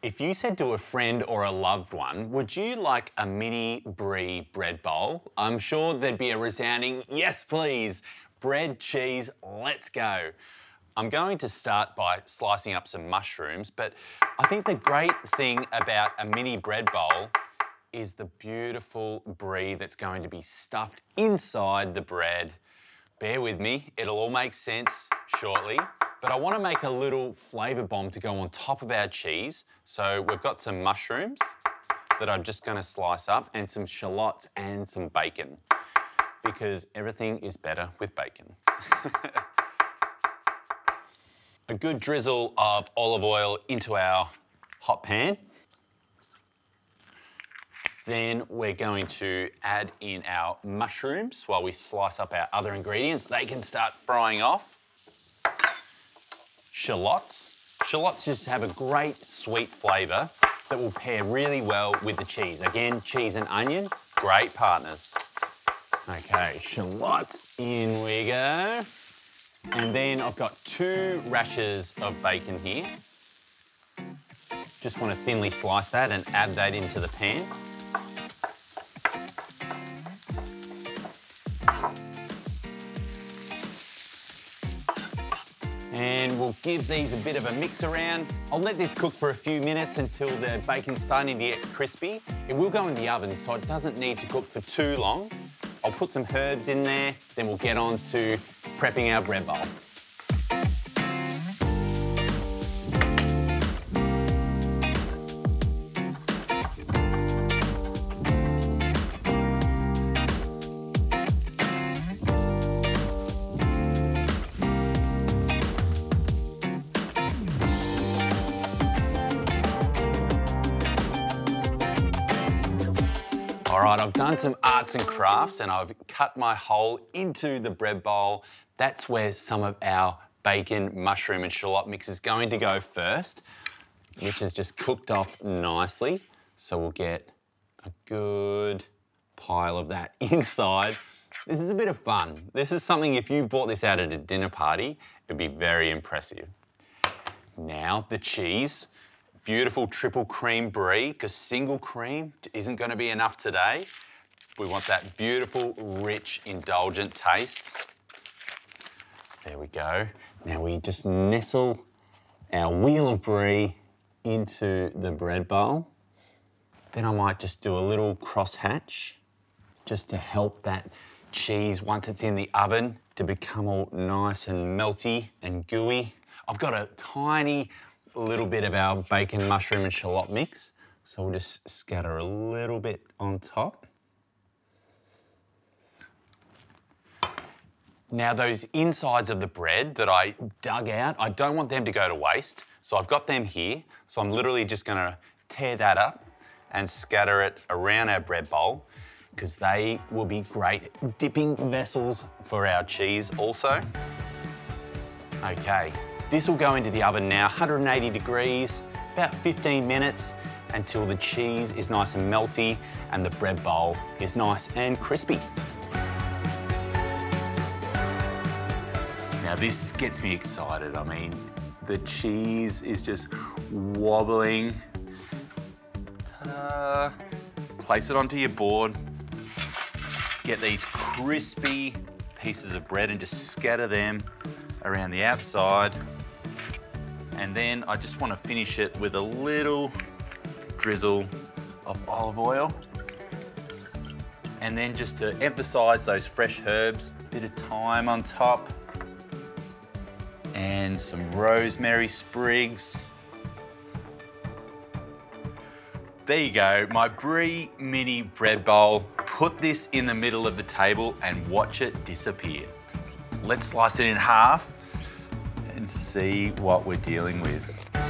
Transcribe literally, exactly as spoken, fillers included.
If you said to a friend or a loved one, would you like a mini Brie bread bowl? I'm sure there'd be a resounding, yes please, bread, cheese, let's go. I'm going to start by slicing up some mushrooms, but I think the great thing about a mini bread bowl is the beautiful brie that's going to be stuffed inside the bread. Bear with me, it'll all make sense shortly, but I want to make a little flavour bomb to go on top of our cheese. So we've got some mushrooms that I'm just going to slice up and some shallots and some bacon because everything is better with bacon. A good drizzle of olive oil into our hot pan. Then we're going to add in our mushrooms while we slice up our other ingredients. They can start frying off. Shallots. Shallots just have a great sweet flavour that will pair really well with the cheese. Again, cheese and onion, great partners. Okay, shallots, in we go. And then I've got two rashers of bacon here. Just want to thinly slice that and add that into the pan. And we'll give these a bit of a mix around. I'll let this cook for a few minutes until the bacon's starting to get crispy. It will go in the oven, so it doesn't need to cook for too long. I'll put some herbs in there, then we'll get on to prepping our bread bowl. All right, I've done some arts and crafts and I've cut my hole into the bread bowl. That's where some of our bacon, mushroom and shallot mix is going to go first, which is just cooked off nicely. So we'll get a good pile of that inside. This is a bit of fun. This is something, if you bought this out at a dinner party, it'd be very impressive. Now the cheese. Beautiful triple cream brie, because single cream isn't going to be enough today. We want that beautiful, rich, indulgent taste. There we go. Now we just nestle our wheel of brie into the bread bowl. Then I might just do a little cross hatch just to help that cheese, once it's in the oven, to become all nice and melty and gooey. I've got a tiny a little bit of our bacon, mushroom and shallot mix. So we'll just scatter a little bit on top. Now those insides of the bread that I dug out, I don't want them to go to waste. So I've got them here. So I'm literally just gonna tear that up and scatter it around our bread bowl because they will be great dipping vessels for our cheese also. Okay. This will go into the oven now, one hundred eighty degrees, about fifteen minutes until the cheese is nice and melty and the bread bowl is nice and crispy. Now this gets me excited. I mean, the cheese is just wobbling. Ta-da! Place it onto your board. Get these crispy pieces of bread and just scatter them around the outside. And then I just want to finish it with a little drizzle of olive oil. And then just to emphasize those fresh herbs, a bit of thyme on top and some rosemary sprigs. There you go, my Brie mini bread bowl. Put this in the middle of the table and watch it disappear. Let's slice it in half and see what we're dealing with.